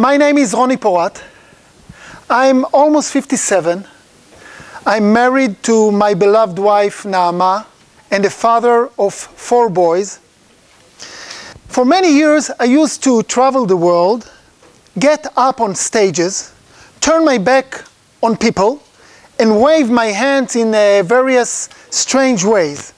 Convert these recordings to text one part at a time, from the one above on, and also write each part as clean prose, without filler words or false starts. My name is Roni Porat. I'm almost 57. I'm married to my beloved wife, Naama, and a father of 4 boys. For many years, I used to travel the world, get up on stages, turn my back on people, and wave my hands in various strange ways.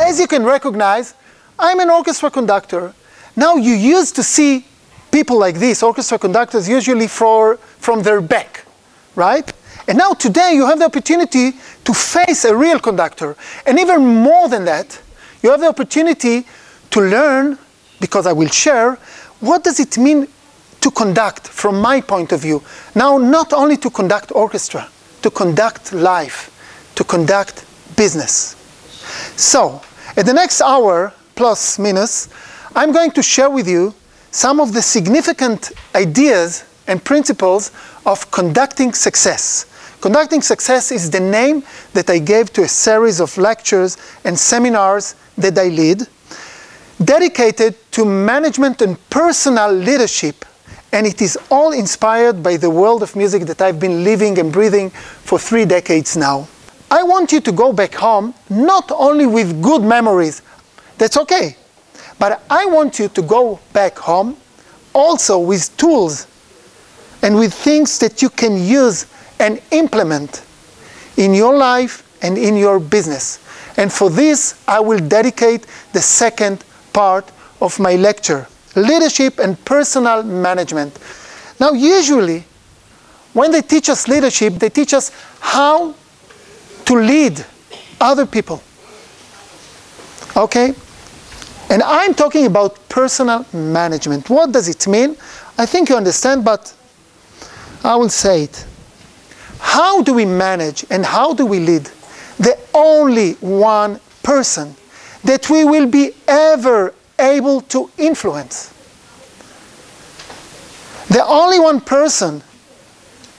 As you can recognize, I'm an orchestra conductor. Now, you used to see people like this, orchestra conductors, usually from their back, right? And now today you have the opportunity to face a real conductor. And even more than that, you have the opportunity to learn, because I will share, what does it mean to conduct from my point of view. Now, not only to conduct orchestra, to conduct life, to conduct business. So, at the next hour, plus minus, I'm going to share with you some of the significant ideas and principles of conducting success. Conducting success is the name that I gave to a series of lectures and seminars that I lead, dedicated to management and personal leadership, and it is all inspired by the world of music that I've been living and breathing for 3 decades now. I want you to go back home, not only with good memories, that's okay, but I want you to go back home also with tools and with things that you can use and implement in your life and in your business. And for this, I will dedicate the second part of my lecture, leadership and personal management. Now, usually, when they teach us leadership, they teach us how to lead other people, okay? And I'm talking about personal management. What does it mean? I think you understand, but I will say it. How do we manage and how do we lead? The only one person that we will be ever able to influence. The only one person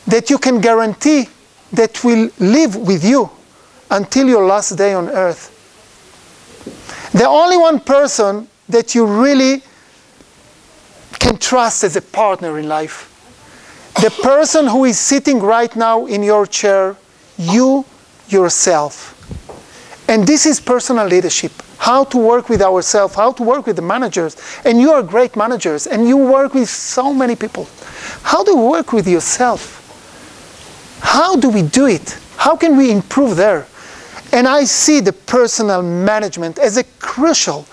that you can guarantee that will live with you until your last day on earth. The only one person that you really can trust as a partner in life. The person who is sitting right now in your chair, you yourself. And this is personal leadership, how to work with ourselves, how to work with the managers. And you are great managers, and you work with so many people. How do you work with yourself? How do we do it? How can we improve there? And I see the personal management as a crucial,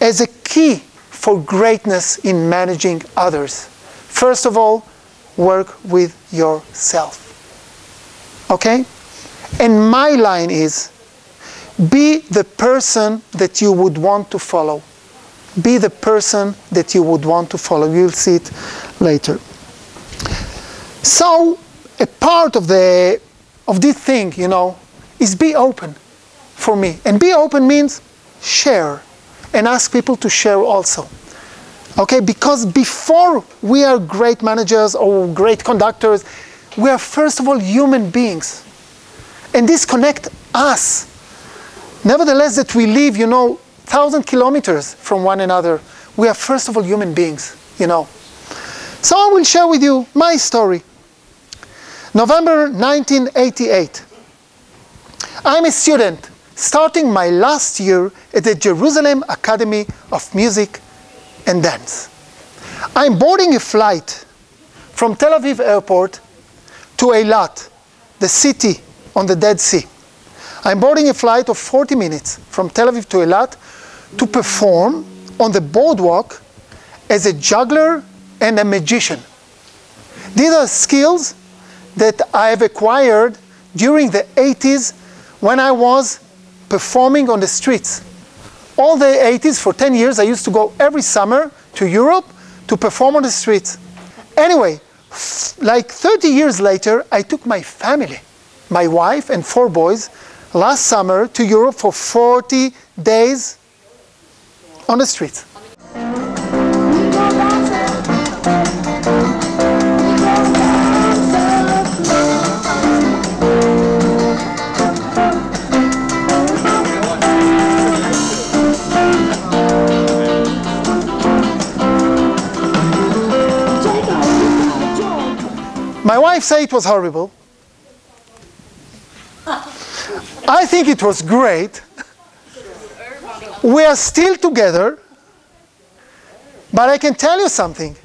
as a key for greatness in managing others. First of all, work with yourself. Okay? And my line is, be the person that you would want to follow. Be the person that you would want to follow. You'll see it later. So, a part of this thing, you know, is be open for me. And be open means share and ask people to share also. Okay, because before we are great managers or great conductors, we are first of all human beings. And this connects us. Nevertheless, that we live, you know, 1,000 kilometers from one another, we are first of all human beings, you know. So I will share with you my story. November 1988. I'm a student starting my last year at the Jerusalem Academy of Music and Dance. I'm boarding a flight from Tel Aviv airport to Eilat, the city on the Dead Sea. I'm boarding a flight of 40 minutes from Tel Aviv to Eilat to perform on the boardwalk as a juggler and a magician. These are skills that I have acquired during the 80s when I was performing on the streets. All the 80s, for 10 years, I used to go every summer to Europe to perform on the streets. Anyway, like 30 years later, I took my family, my wife and 4 boys, last summer to Europe for 40 days on the streets. My wife said it was horrible. I think it was great. We are still together. But I can tell you something.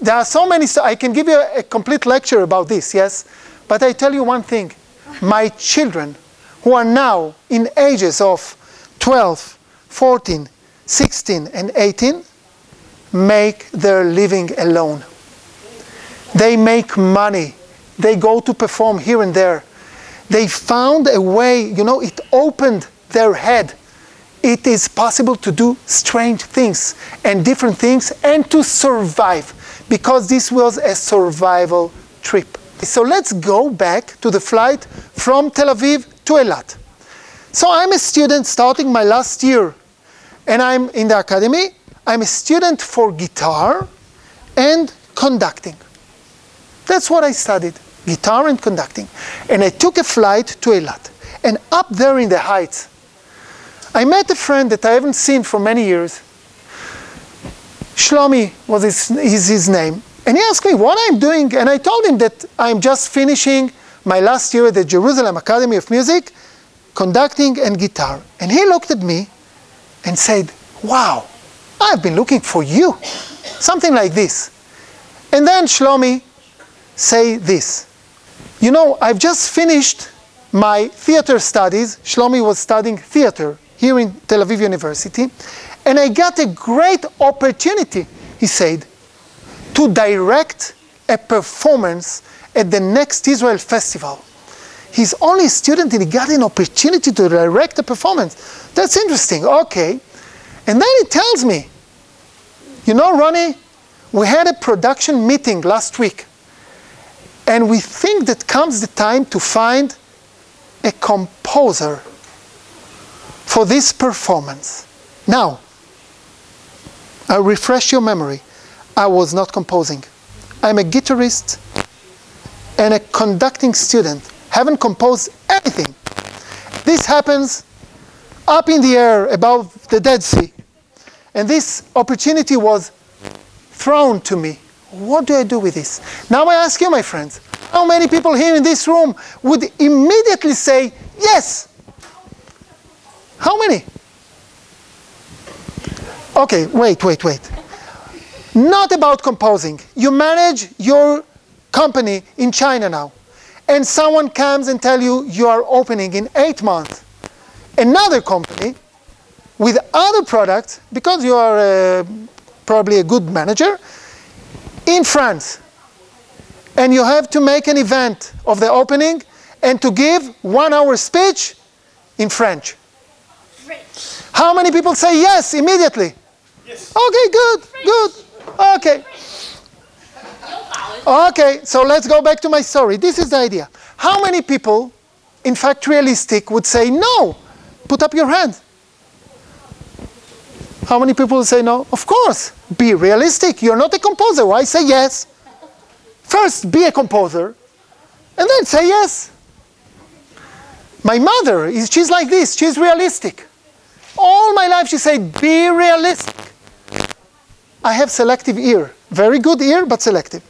There are so many, I can give you a complete lecture about this, yes? But I tell you one thing. My children, who are now in ages of 12, 14, 16, and 18, make their living alone. They make money. They go to perform here and there. They found a way, you know, it opened their head. It is possible to do strange things and different things and to survive, because this was a survival trip. So let's go back to the flight from Tel Aviv to Eilat. So I'm a student starting my last year, and I'm in the academy. I'm a student for guitar and conducting. That's what I studied, guitar and conducting. And I took a flight to Eilat. And up there in the heights, I met a friend that I haven't seen for many years. Shlomi was his name. And he asked me what I'm doing. And I told him that I'm just finishing my last year at the Jerusalem Academy of Music, conducting and guitar. And he looked at me and said, wow, I've been looking for you. Something like this. And then Shlomi say this, you know, I've just finished my theater studies. Shlomi was studying theater here in Tel Aviv University, and I got a great opportunity, he said, to direct a performance at the next Israel Festival. He's only a student and he got an opportunity to direct a performance. That's interesting, okay. And then he tells me, you know, Roni, we had a production meeting last week, and we think that comes the time to find a composer for this performance. Now, I'll refresh your memory. I was not composing. I'm a guitarist and a conducting student. Haven't composed anything. This happens up in the air above the Dead Sea. And this opportunity was thrown to me. What do I do with this? Now I ask you, my friends, how many people here in this room would immediately say, yes? How many? Okay, wait. Not about composing. You manage your company in China now, and someone comes and tells you you are opening in 8 months another company with other products, because you are probably a good manager, in France, and you have to make an event of the opening and to give 1 hour speech in French. French. How many people say yes immediately? Yes. Okay, good, French. Good. Okay. French. Okay, so let's go back to my story. This is the idea. How many people, in fact realistic, would say no? Put up your hand. How many people say no? Of course, be realistic. You're not a composer. Why say yes? First, be a composer, and then say yes. My mother, she's like this. She's realistic. All my life she said, be realistic. I have selective ear. Very good ear, but selective.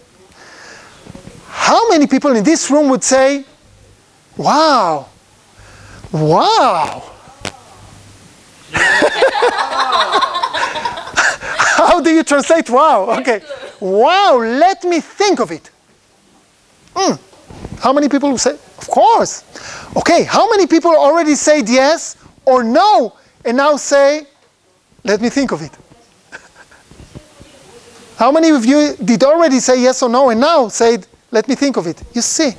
How many people in this room would say, wow, wow? How do you translate wow? Okay. wow, let me think of it. How many people say, of course. Okay, how many people already said yes or no and now say, let me think of it? How many of you did already say yes or no and now said, let me think of it? You see,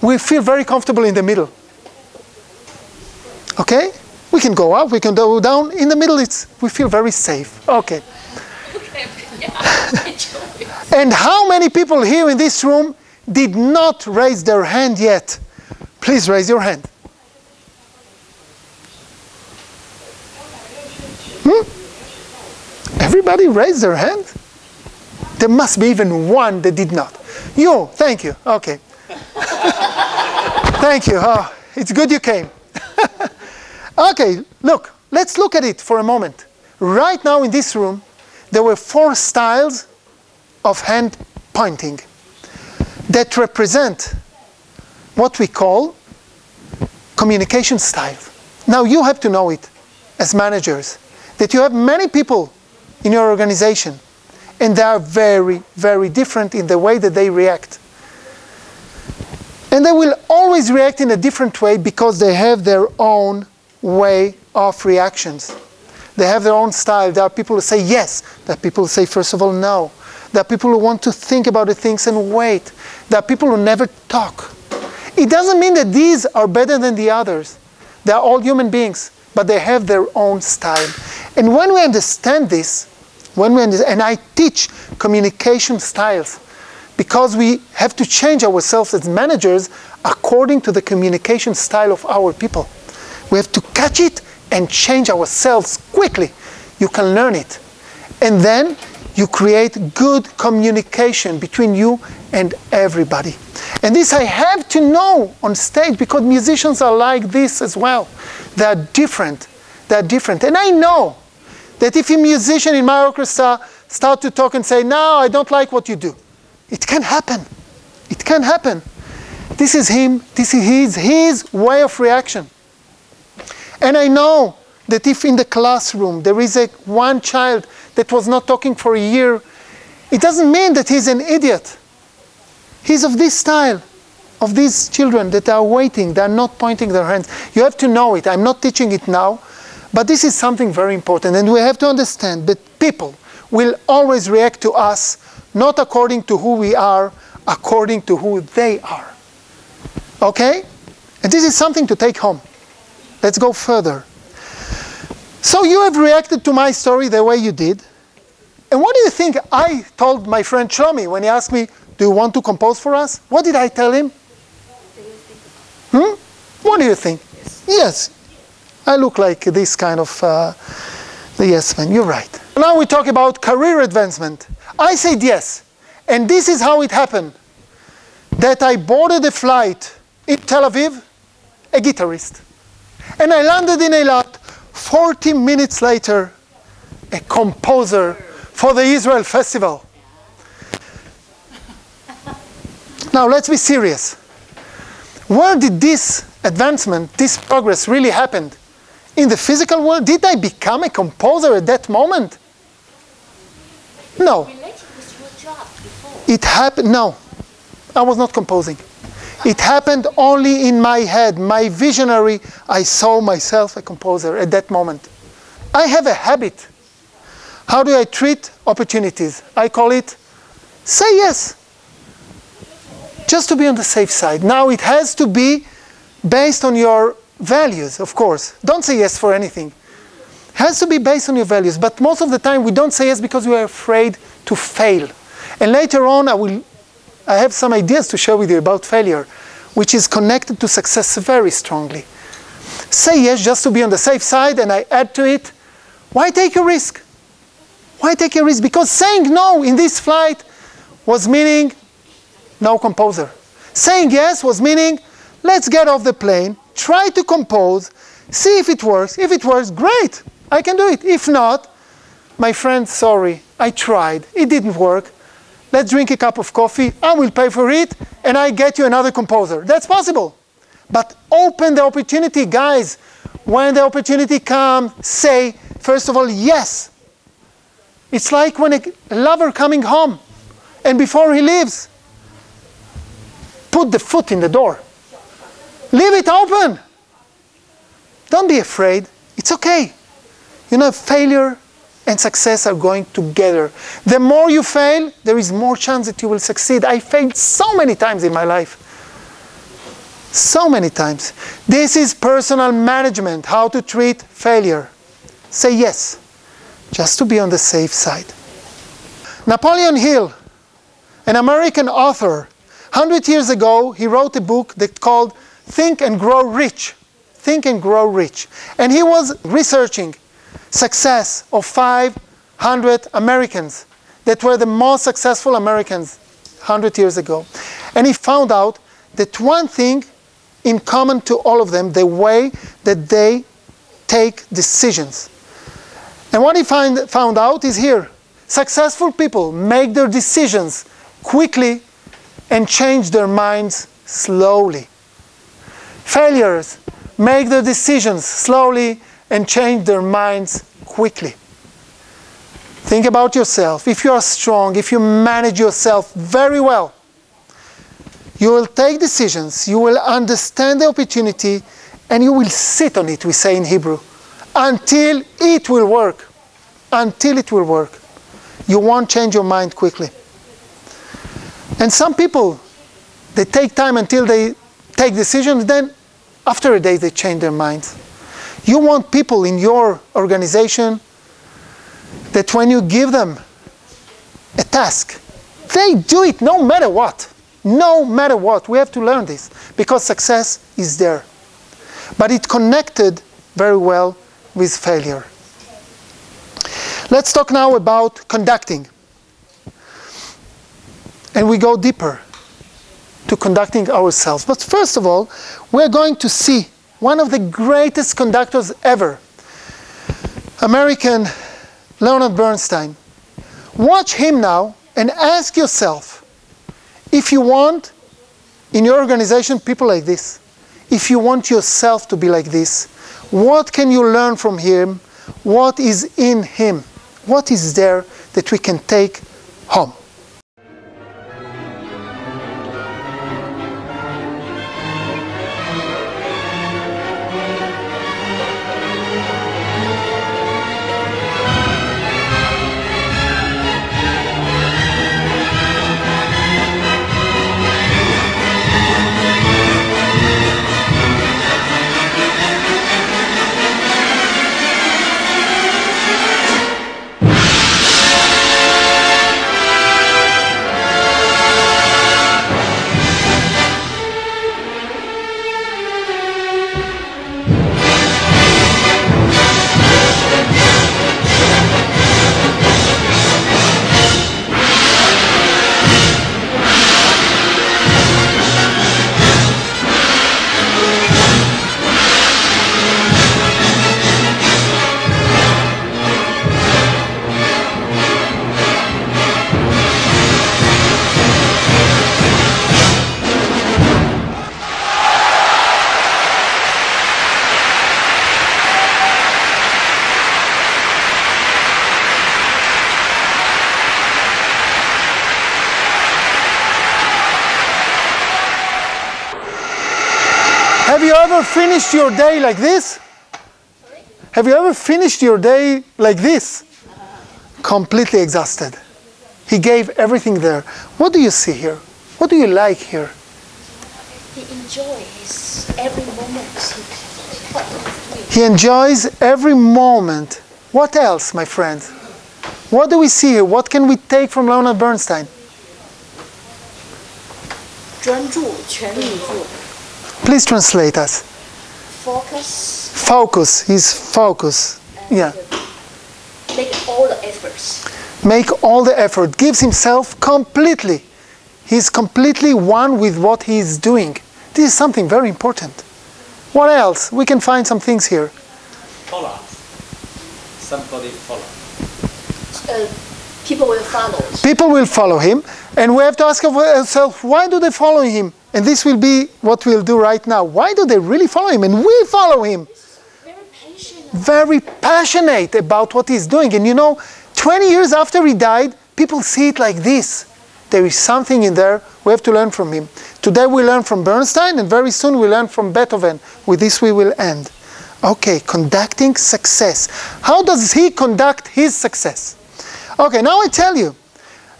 we feel very comfortable in the middle. Okay? We can go up, we can go down. In the middle, we feel very safe. Okay. And how many people here in this room did not raise their hand yet? Please raise your hand. Everybody raised their hand? There must be even one that did not. You, thank you. Okay. Thank you. Oh, it's good you came. Okay, look, let's look at it for a moment. Right now in this room, there were four styles of hand pointing that represent what we call communication style. Now you have to know it as managers, that you have many people in your organization and they are very, very different in the way that they react. And they will always react in a different way because they have their own way of reactions. They have their own style. There are people who say yes. There are people who say, first of all, no. There are people who want to think about the things and wait. There are people who never talk. It doesn't mean that these are better than the others. They are all human beings, but they have their own style. And when we understand this, and I teach communication styles, because we have to change ourselves as managers according to the communication style of our people. We have to catch it and change ourselves quickly. You can learn it. And then you create good communication between you and everybody. And this I have to know on stage because musicians are like this as well. They are different. They are different. And I know that if a musician in my orchestra starts to talk and say, no, I don't like what you do, it can happen. It can happen. This is him. This is his way of reaction. And I know that if in the classroom there is one child that was not talking for a year, it doesn't mean that he's an idiot. He's of this style, of these children that are waiting, they are not pointing their hands. You have to know it. I'm not teaching it now, but this is something very important. And we have to understand that people will always react to us, not according to who we are, according to who they are. Okay? And this is something to take home. Let's go further. So you have reacted to my story the way you did. And what do you think I told my friend Shlomi when he asked me, do you want to compose for us? What did I tell him? What do you think? Yes. I look like this kind of the yes man. You're right. Now we talk about career advancement. I said yes. And this is how it happened. That I boarded a flight in Tel Aviv, a guitarist. And I landed in Eilat, 40 minutes later, a composer for the Israel Festival. Now let's be serious. Where did this advancement, this progress really happen? In the physical world? Did I become a composer at that moment? No. It happened, no. I was not composing. It happened only in my head, my visionary. I saw myself a composer at that moment. I have a habit. How do I treat opportunities? I call it, say yes. Just to be on the safe side. Now it has to be based on your values, of course. Don't say yes for anything. It has to be based on your values. But most of the time we don't say yes because we are afraid to fail. And later on I have some ideas to share with you about failure, which is connected to success very strongly. Say yes just to be on the safe side, and I add to it, why take a risk? Why take a risk? Because saying no in this flight was meaning no composer. Saying yes was meaning, let's get off the plane, try to compose, see if it works. If it works, great, I can do it. If not, my friend, sorry, I tried, it didn't work. Let's drink a cup of coffee, I will pay for it, and I get you another composer. That's possible. But open the opportunity, guys. When the opportunity comes, say, first of all, yes. It's like when a lover coming home, and before he leaves, put the foot in the door. Leave it open. Don't be afraid. It's okay. You know, failure and success are going together. The more you fail, there is more chance that you will succeed. I failed so many times in my life. So many times. This is personal management, how to treat failure. Say yes, just to be on the safe side. Napoleon Hill, an American author, 100 years ago, he wrote a book that called Think and Grow Rich. Think and Grow Rich. And he was researching success of 500 Americans that were the most successful Americans 100 years ago. And he found out that one thing in common to all of them, the way that they take decisions. And what he found out is here. Successful people make their decisions quickly and change their minds slowly. Failures make their decisions slowly and change their minds quickly. Think about yourself. If you are strong, if you manage yourself very well, you will take decisions, you will understand the opportunity, and you will sit on it, we say in Hebrew, until it will work. Until it will work. You won't change your mind quickly. And some people, they take time until they take decisions, then after a day they change their minds. You want people in your organization that when you give them a task, they do it no matter what. No matter what. We have to learn this because success is there. But it connected very well with failure. Let's talk now about conducting. And we go deeper to conducting ourselves. But first of all, we're going to see one of the greatest conductors ever, American Leonard Bernstein. Watch him now and ask yourself, if you want in your organization people like this, if you want yourself to be like this, what can you learn from him? What is in him? What is there that we can take home? Finished your day like this? Sorry? Have you ever finished your day like this? Completely exhausted. He gave everything there. What do you see here? What do you like here? He enjoys every moment. He enjoys every moment. What else, my friends? What do we see here? What can we take from Leonard Bernstein? Please translate us. Focus. Focus. His focus. Yeah. Make all the efforts. Make all the effort. Gives himself completely. He's completely one with what he is doing. This is something very important. What else? We can find some things here. Follow. Somebody follow. People will follow. People will follow him. And we have to ask ourselves, why do they follow him? And this will be what we'll do right now. Why do they really follow him? And we follow him. Very passionate about what he's doing. And you know, 20 years after he died, people see it like this. There is something in there. We have to learn from him. Today we learn from Bernstein, and very soon we learn from Beethoven. With this we will end. Okay, conducting success. How does he conduct his success? Okay, now I tell you.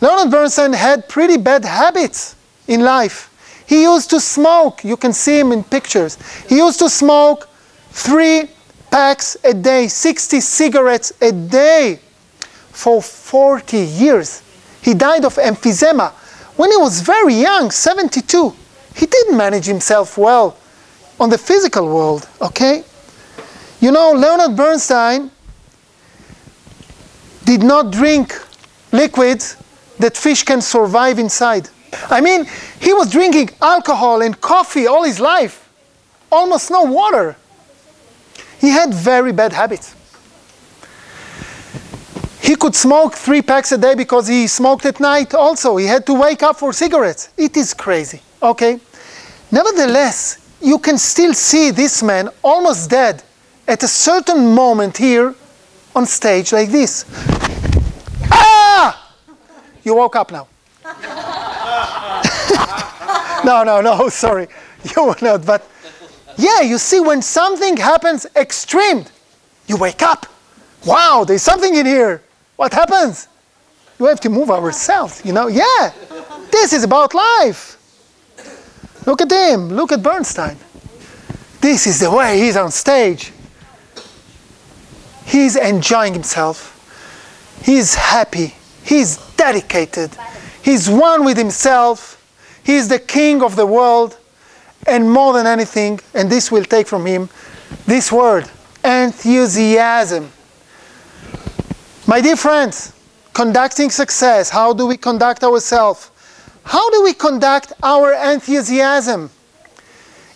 Leonard Bernstein had pretty bad habits in life. He used to smoke. You can see him in pictures. He used to smoke 3 packs a day, 60 cigarettes a day for 40 years. He died of emphysema when he was very young, 72. He didn't manage himself well on the physical world, okay? You know, Leonard Bernstein did not drink liquids that fish can survive inside. I mean, he was drinking alcohol and coffee all his life, almost no water. He had very bad habits. He could smoke 3 packs a day because he smoked at night also. He had to wake up for cigarettes. It is crazy, okay? Nevertheless, you can still see this man almost dead at a certain moment here on stage like this. Ah! You woke up now. No, sorry. You were not, but yeah, you see when something happens extreme, you wake up. Wow, there's something in here. What happens? We have to move ourselves, you know? Yeah, this is about life. Look at him, look at Bernstein. This is the way he's on stage. He's enjoying himself. He's happy. He's dedicated. He's one with himself. He's the king of the world. And more than anything, and this will take from him, this word, enthusiasm. My dear friends, conducting success, how do we conduct ourselves? How do we conduct our enthusiasm?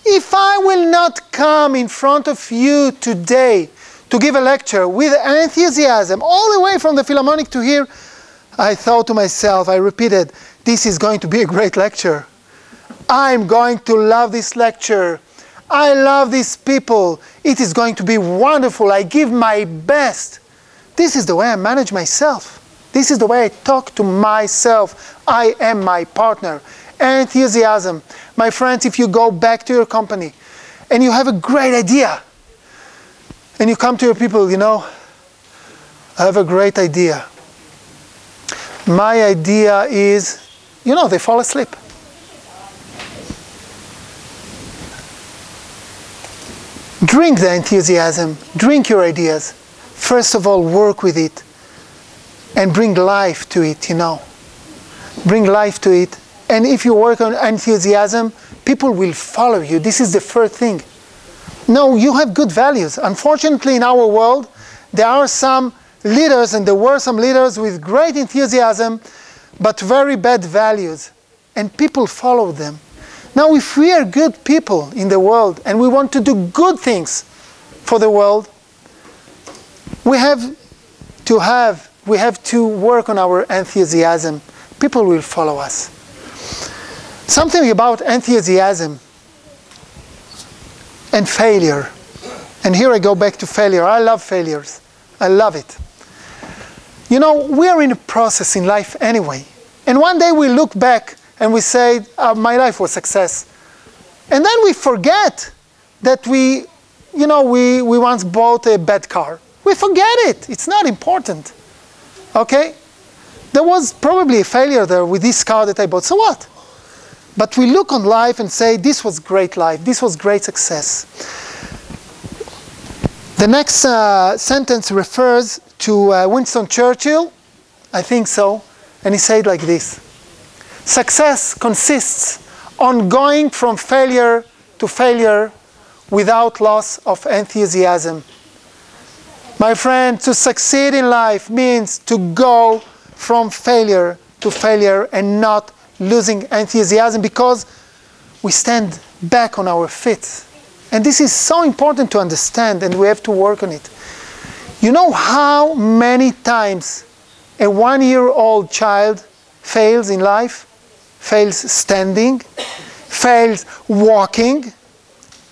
If I will not come in front of you today to give a lecture with enthusiasm, all the way from the Philharmonic to here, I thought to myself, I repeated, this is going to be a great lecture. I'm going to love this lecture. I love these people. It is going to be wonderful. I give my best. This is the way I manage myself. This is the way I talk to myself. I am my partner. Enthusiasm. My friends, if you go back to your company and you have a great idea and you come to your people, you know, I have a great idea. My idea is, you know, they fall asleep. Drink the enthusiasm. Drink your ideas. First of all, work with it and bring life to it, you know. Bring life to it. And if you work on enthusiasm, people will follow you. This is the first thing. No, you have good values. Unfortunately, in our world, there are some leaders, and there were some leaders with great enthusiasm, but very bad values. And people follow them. Now, if we are good people in the world, and we want to do good things for the world, we have to work on our enthusiasm. People will follow us. Something about enthusiasm and failure. And here I go back to failure. I love failures. I love it. You know, we are in a process in life anyway. And one day we look back and we say, oh, my life was success. And then we forget that we once bought a bad car. We forget it. It's not important. Okay? There was probably a failure there with this car that I bought. So what? But we look on life and say, this was great life. This was great success. The next sentence refers to Winston Churchill. I think so. And he said like this. Success consists on going from failure to failure without loss of enthusiasm. My friend, to succeed in life means to go from failure to failure and not losing enthusiasm because we stand back on our feet. And this is so important to understand and we have to work on it. You know how many times a one-year-old child fails in life? Fails standing, fails walking.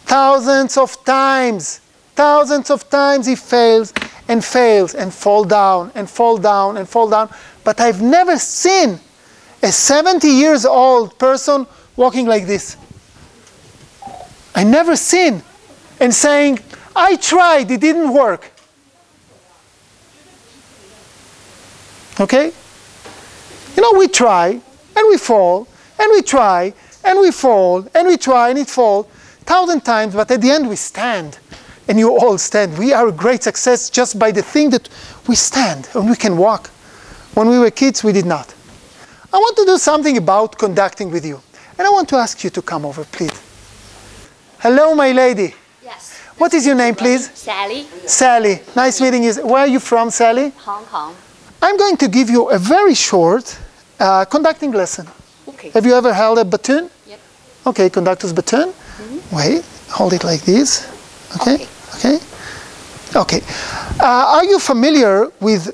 Thousands of times. Thousands of times he fails and fails and fall down and fall down and fall down. But I've never seen a 70-year-old person walking like this. I never seen. And saying, I tried, it didn't work. Okay? You know, we try, and we fall, and we try, and we fall, and we try, and it falls 1,000 times, but at the end we stand. And you all stand. We are a great success just by the thing that we stand and we can walk. When we were kids, we did not. I want to do something about conducting with you. And I want to ask you to come over, please. Hello, my lady. Yes. What is your name, please? Sally. Sally. Nice meeting you. Where are you from, Sally? Hong Kong. I'm going to give you a very short conducting lesson. Okay. Have you ever held a baton? Yep. Okay, conductor's baton. Mm-hmm. Wait, hold it like this. Okay. Okay. Okay. Okay. Are you familiar with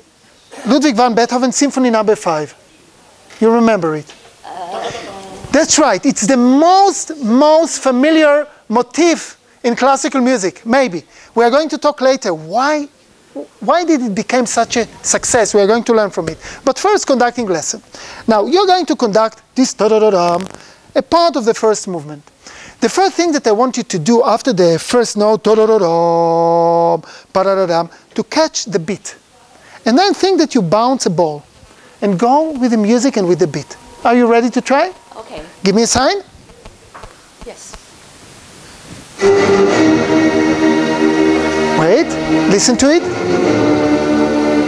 Ludwig van Beethoven Symphony No. 5? You remember it? That's right. It's the most familiar motif in classical music. Maybe we are going to talk later why did it become such a success. We are going to learn from it. But first, conducting lesson. Now you're going to conduct this a part of the first movement. The first thing that I want you to do after the first note, to catch the beat. And then think that you bounce a ball and go with the music and with the beat. Are you ready to try? Okay. Give me a sign. Yes. Wait, listen to it.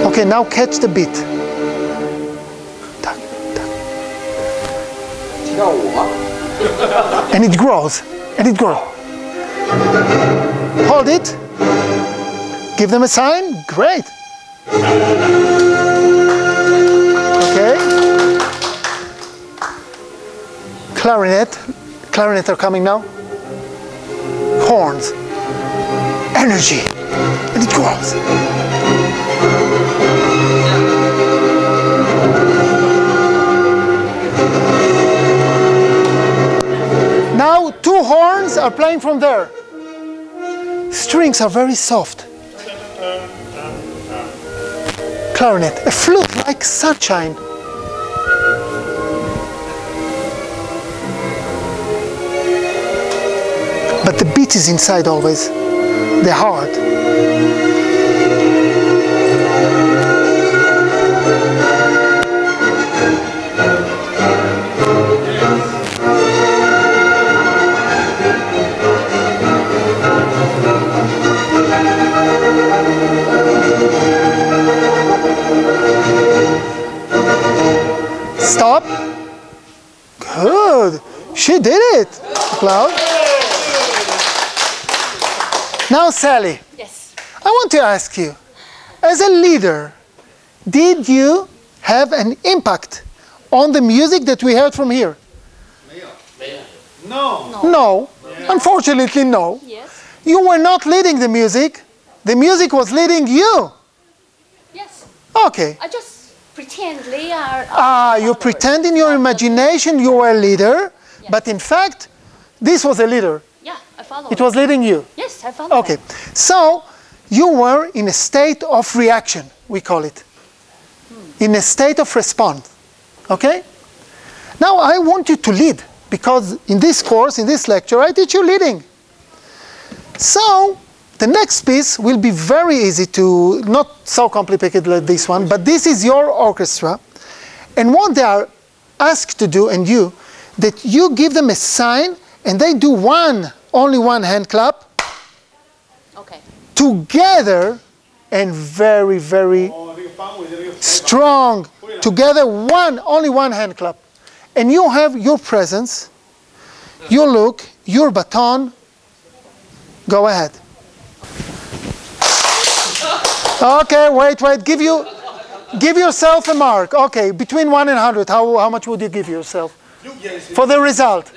Okay, now catch the beat. And it grows, and it grows. Hold it. Give them a sign. Great. Okay. Clarinet. Clarinet are coming now. Horns. Energy. And it grows. Now two horns are playing from there. Strings are very soft. Clarinet, a flute like sunshine. But the beat is inside always, the heart. Stop. Good. She did it. Cloud. Now, Sally. Yes. I want to ask you, as a leader, did you have an impact on the music that we heard from here? No. No. No. Unfortunately, no. Yes. You were not leading the music. The music was leading you. Yes. Okay. I just pretend they are... you pretend in your imagination you were a leader, yes. But in fact, this was a leader. Yeah, I follow. It was leading you. Yes, I follow. Okay, so you were in a state of reaction, we call it. In a state of response, okay? Now I want you to lead, because in this course, in this lecture, I teach you leading. So, the next piece will be very easy to, not so complicated like this one, but this is your orchestra. And what they are asked to do, and you, that you give them a sign and they do only one hand clap. Okay. Together and very, very strong. Together, only one hand clap. And you have your presence, your look, your baton. Go ahead. Okay, wait, give yourself a mark. Okay, between 1 and 100, how much would you give yourself? For the result?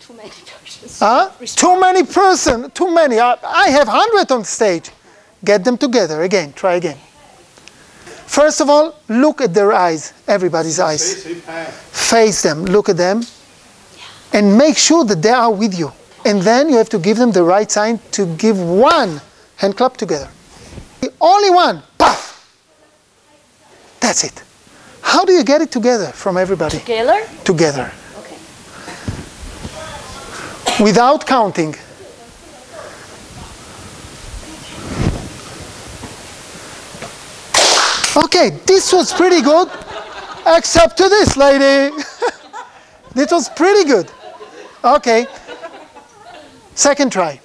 Too many persons. Huh? Too many persons, too many. I have 100 on stage. Get them together again, try again. First of all, look at their eyes, everybody's eyes. Face them, look at them, and make sure that they are with you. And then you have to give them the right sign to give one hand clap together. Only one. Puff! That's it. How do you get it together from everybody? Together? Together. Okay. Without counting. Okay, this was pretty good, except to this lady. It was pretty good. Okay. Second try.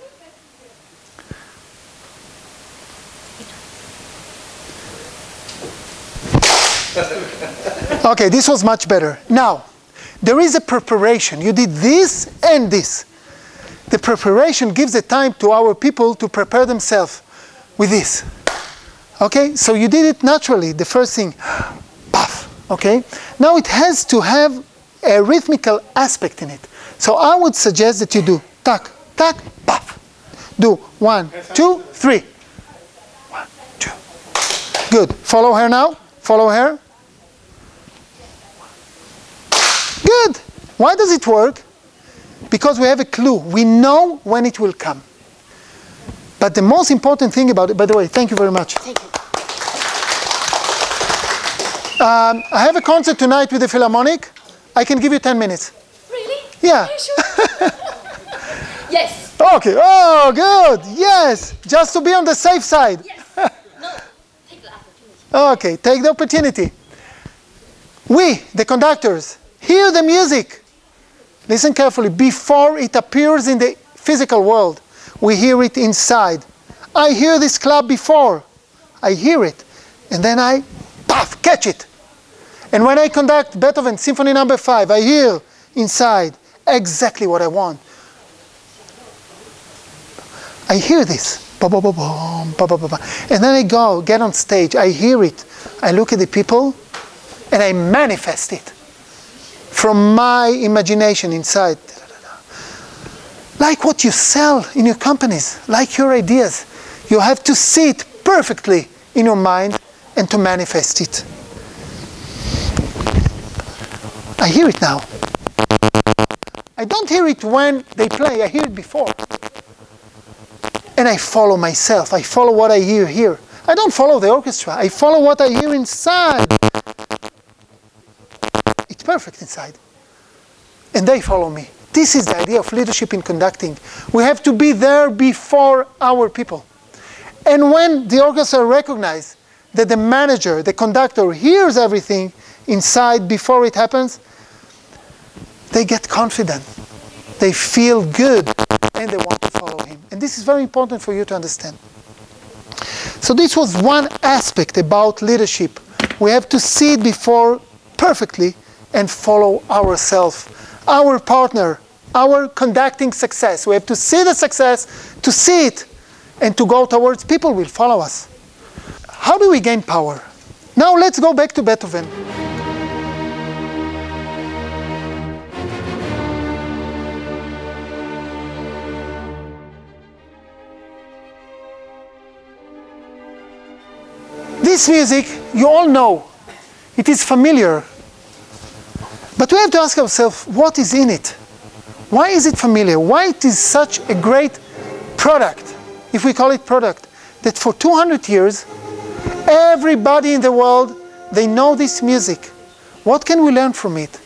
Okay, this was much better. Now, there is a preparation. You did this and this. The preparation gives the time to our people to prepare themselves with this. Okay, so you did it naturally, the first thing, puff, okay? Now it has to have a rhythmical aspect in it. So I would suggest that you do tak, tak, puff. Do one, two, three. One, two. Good, follow her now, follow her. Good, why does it work? Because we have a clue, we know when it will come. But the most important thing about it, by the way, thank you very much. Thank you. I have a concert tonight with the Philharmonic. I can give you 10 minutes. Really? Yeah. Are you sure? Yes. Okay. Oh, good. Yes. Just to be on the safe side. Yes. No. Take the opportunity. Okay. Take the opportunity. We, the conductors, hear the music. Listen carefully before it appears in the physical world. We hear it inside. I hear this clap before. I hear it. And then I, puff, catch it. And when I conduct Beethoven Symphony No. 5, I hear inside exactly what I want. I hear this. And then I go, get on stage. I hear it. I look at the people and I manifest it from my imagination inside. Like what you sell in your companies, like your ideas. You have to see it perfectly in your mind and to manifest it. I hear it now. I don't hear it when they play, I hear it before. And I follow myself, I follow what I hear here. I don't follow the orchestra, I follow what I hear inside. It's perfect inside. And they follow me. This is the idea of leadership in conducting. We have to be there before our people. And when the orchestra recognizes that the manager, the conductor, hears everything inside before it happens, they get confident, they feel good, and they want to follow him. And this is very important for you to understand. So this was one aspect about leadership. We have to see it before perfectly and follow ourselves, our partner, our conducting success. We have to see the success, to see it, and to go towards people will follow us. How do we gain power? Now let's go back to Beethoven. This music, you all know, it is familiar. But we have to ask ourselves, what is in it? Why is it familiar? Why it is such a great product, if we call it product, that for 200 years, everybody in the world, they know this music. What can we learn from it?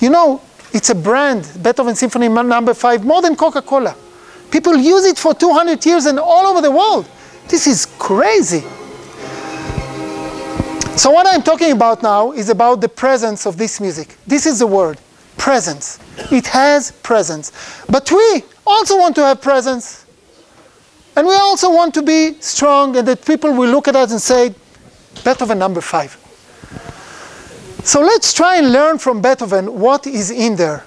You know, it's a brand, Beethoven Symphony No. 5, more than Coca-Cola. People use it for 200 years and all over the world. This is crazy. So what I'm talking about now is about the presence of this music. This is the word, presence. It has presence. But we also want to have presence. And we also want to be strong and that people will look at us and say, Beethoven No. 5. So let's try and learn from Beethoven what is in there.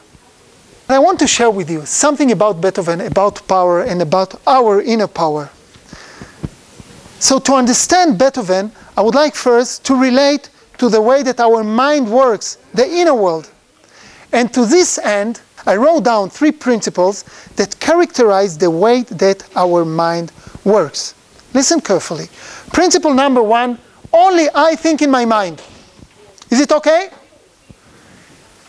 And I want to share with you something about Beethoven, about power and about our inner power. So to understand Beethoven, I would like first to relate to the way that our mind works, the inner world. And to this end, I wrote down 3 principles that characterize the way that our mind works. Listen carefully. Principle number 1, only I think in my mind. Is it okay?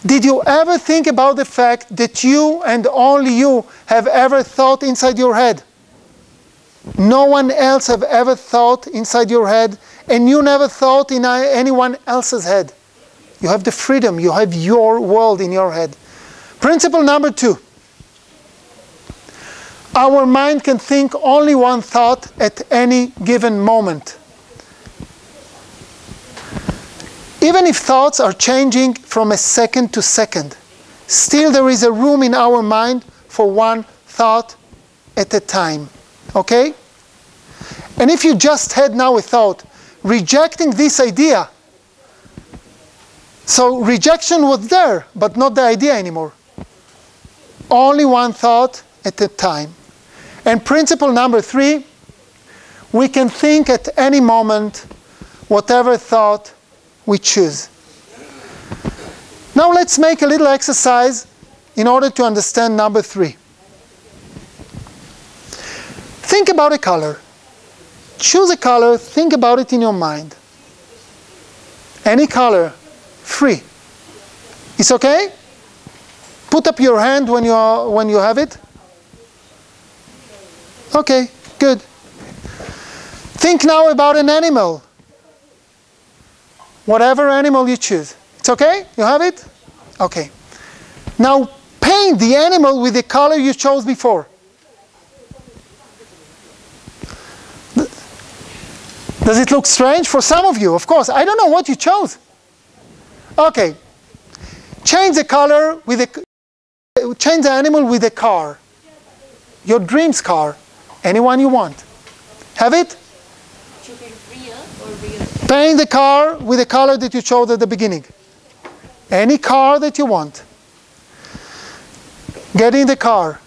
Did you ever think about the fact that you and only you have ever thought inside your head? no one else have ever thought inside your head, and you never thought in anyone else's head. You have the freedom, you have your world in your head. Principle number 2. Our mind can think only one thought at any given moment. Even if thoughts are changing from a second to second, still there is a room in our mind for one thought at a time. Okay? And if you just had now a thought, rejecting this idea, so rejection was there, but not the idea anymore. Only one thought at a time. And principle number 3, we can think at any moment whatever thought we choose. Now let's make a little exercise in order to understand number 3. Think about a color. Choose a color, think about it in your mind. Any color, free. It's okay? Put up your hand when you have it. Okay, good. Think now about an animal. Whatever animal you choose. It's okay? You have it? Okay. Now paint the animal with the color you chose before. Does it look strange? For some of you, of course. I don't know what you chose. Okay. Change the color with a... Change the animal with a car. Your dream's car. Anyone you want. Have it? Paint the car with the color that you chose at the beginning. Any car that you want. Get in the car.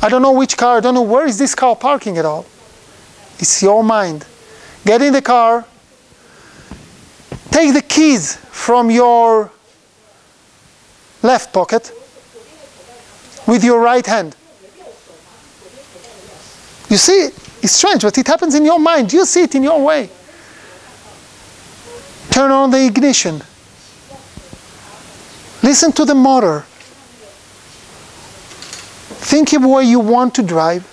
I don't know which car, I don't know where is this car parking at all. It's your mind. Get in the car. Take the keys from your left pocket with your right hand. You see, it's strange, but it happens in your mind. You see it in your way. Turn on the ignition. Listen to the motor. Think of where you want to drive.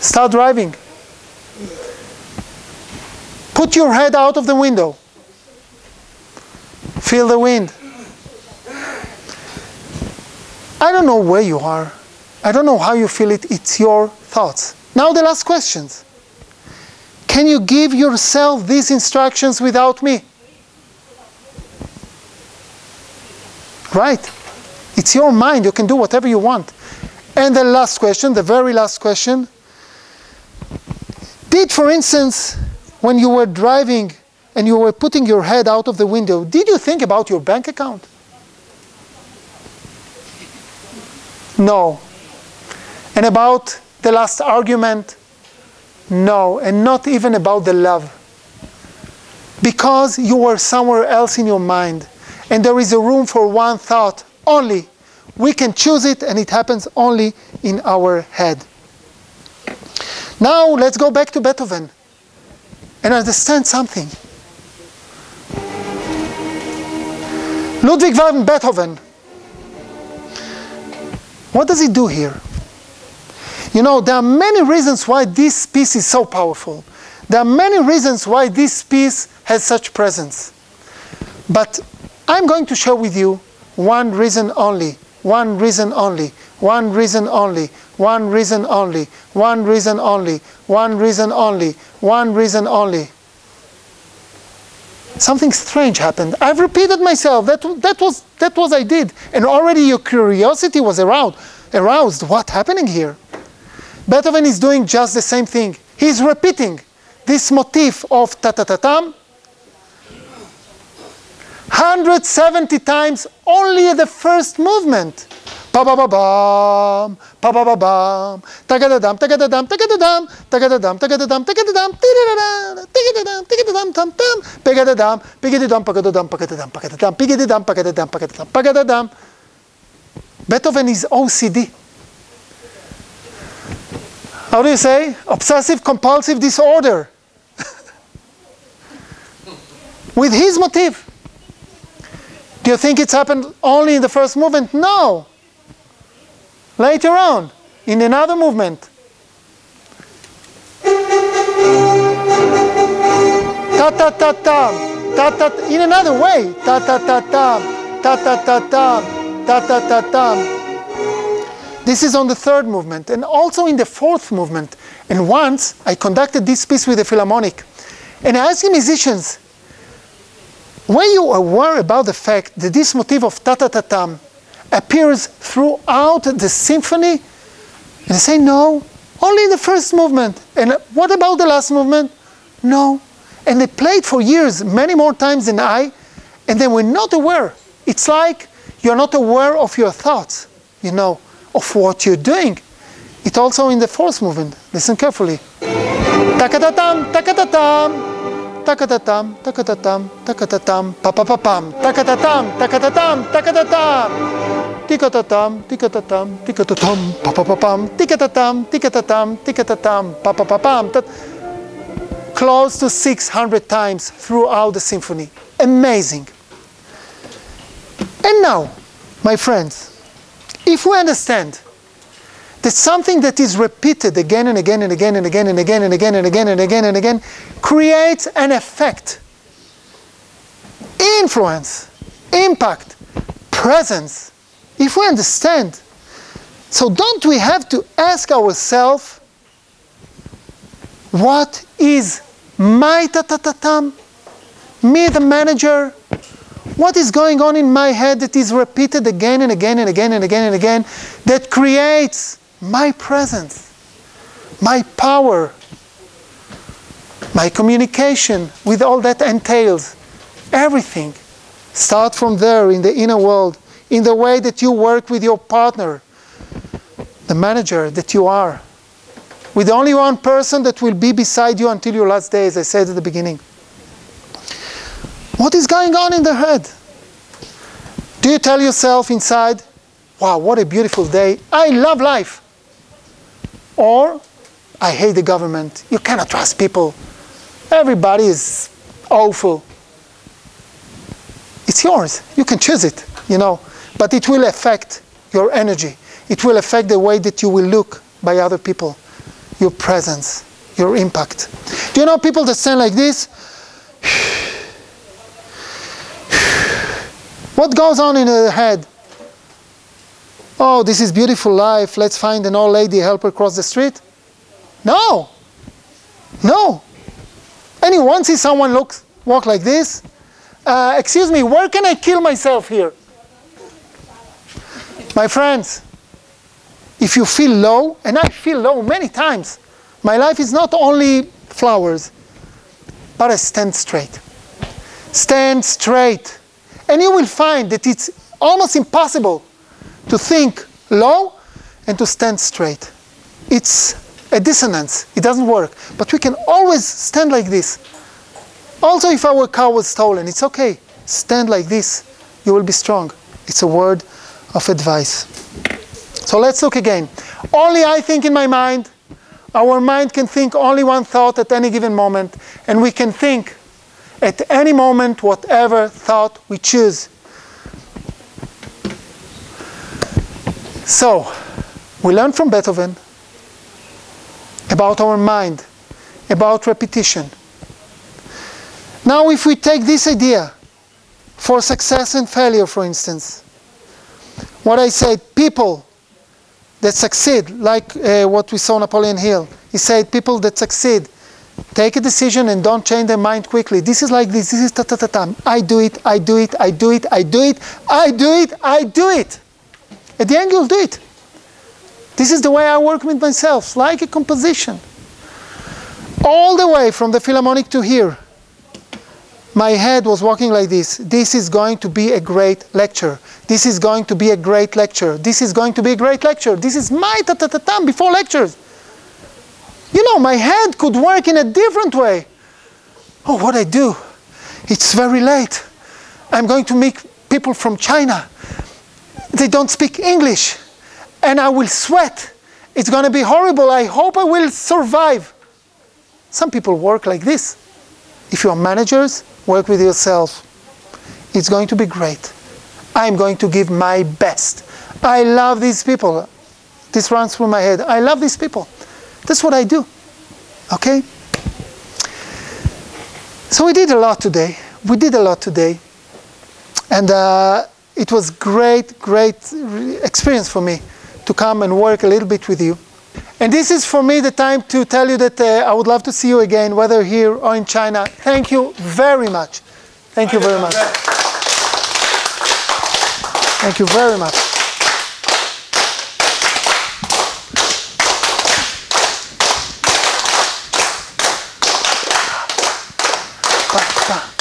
Start driving. Put your head out of the window. Feel the wind. I don't know where you are. I don't know how you feel it. It's your thoughts. Now the last questions. Can you give yourself these instructions without me? Right. It's your mind. You can do whatever you want. And the last question, the very last question. Did, for instance, when you were driving and you were putting your head out of the window, did you think about your bank account? No. And about the last argument? No. And not even about the love. Because you were somewhere else in your mind. And there is a room for one thought only. We can choose it, and it happens only in our head. Now let's go back to Beethoven and understand something. Ludwig van Beethoven. What does he do here? You know, there are many reasons why this piece is so powerful. There are many reasons why this piece has such presence. But I'm going to share with you one reason only, one reason only, one reason only, one reason only, one reason only, one reason only, one reason only. Something strange happened. I've repeated myself. That was I did. And already your curiosity was aroused. What's happening here? Beethoven is doing just the same thing. He's repeating this motif of ta-ta-ta-tam 170 times only at the first movement. Pa-ba-ba-bam, pa-ba-ba-bam, ta-ga-da-dam, ta-ga-da-dam, ta-ga-da-dam, ta-ga-da-dam, ta-ga-da-dam, ta-ga-da-dam, ti-da-da-da, ti-ga-da-dam, ti-ga-da-dam, tam-tam, pe-ga-da-dam, pe-ga-da-dam, pa-ga-da-dam, pa-ga-da-dam, pa-ga-da-dam, pe-ga-da-dam, pa-ga-da-dam, pa-ga-da-dam, pa-ga-da-dam. Beethoven is OCD. How do you say? Obsessive compulsive disorder. With his motif. Do you think it's happened only in the first movement? No. Later on. in another movement. Ta-ta-ta-ta, ta-ta, in another way. Ta-ta-ta-ta, ta-ta-ta-ta, ta-ta-ta-ta. This is on the third movement, and also in the fourth movement. And once I conducted this piece with the Philharmonic, and I asked the musicians, were you aware about the fact that this motif of ta-ta-ta-tam appears throughout the symphony? And they say, no, only in the first movement. And what about the last movement? No. And they played for years, many more times than I, and they were not aware. It's like you're not aware of your thoughts, you know, of what you're doing. It's also in the fourth movement. Listen carefully. Ta-ta-ta-tam, ta-ta-ta-tam. Takatatam, takatatam, takatatam, papapapam, takatatam, takatatam, takatatam, tikatatam, tikatatam, tikatatam, papapapam, tikatatam, tikatatam, tikatatam, papapapam. Close to 600 times throughout the symphony. Amazing. And now, my friends, if we understand that something that is repeated again and again and again and again and again and again and again and again and again creates an effect, influence, impact, presence, if we understand. So don't we have to ask ourselves, what is my ta-ta-ta-tam, me the manager? What is going on in my head that is repeated again and again and again and again and again, that creates my presence, my power, my communication with all that entails? Everything. Start from there, in the inner world, in the way that you work with your partner, the manager that you are, with only one person that will be beside you until your last day, as I said at the beginning. What is going on in the head? Do you tell yourself inside, wow, what a beautiful day, I love life? Or, I hate the government, you cannot trust people, everybody is awful. It's yours, you can choose it, you know, but it will affect your energy. It will affect the way that you will look by other people, your presence, your impact. Do you know people that stand like this? What goes on in the head? Oh, this is beautiful life, let's find an old lady helper cross the street? No! No! Anyone see someone walk like this? Excuse me, where can I kill myself here? My friends, if you feel low, and I feel low many times, my life is not only flowers, but I stand straight. Stand straight. And you will find that it's almost impossible to think low and to stand straight. It's a dissonance, it doesn't work. But we can always stand like this. Also, if our car was stolen, it's okay. Stand like this, you will be strong. It's a word of advice. So let's look again. Only I think in my mind. Our mind can think only one thought at any given moment, and we can think at any moment whatever thought we choose. So, we learn from Beethoven about our mind, about repetition. Now if we take this idea for success and failure, for instance, what I said, people that succeed, like what we saw Napoleon Hill, he said people that succeed take a decision and don't change their mind quickly. This is like this, this is ta-ta-ta-tam. I do it, I do it, I do it, I do it, I do it, I do it. At the end you'll do it. This is the way I work with myself, like a composition. All the way from the Philharmonic to here, my head was walking like this. This is going to be a great lecture. This is going to be a great lecture. This is going to be a great lecture. This is my ta-ta-ta-tam before lectures. You know, my head could work in a different way. Oh, what I do? It's very late. I'm going to meet people from China. They don't speak English. And I will sweat. It's going to be horrible. I hope I will survive. Some people work like this. If you are managers, work with yourself. It's going to be great. I'm going to give my best. I love these people. This runs through my head. I love these people. That's what I do. Okay? So we did a lot today. We did a lot today. And it was great, great experience for me to come and work a little bit with you. And this is for me the time to tell you that I would love to see you again, whether here or in China. Thank you very much. Thank you very much. Thank you very much. Bye. Bye.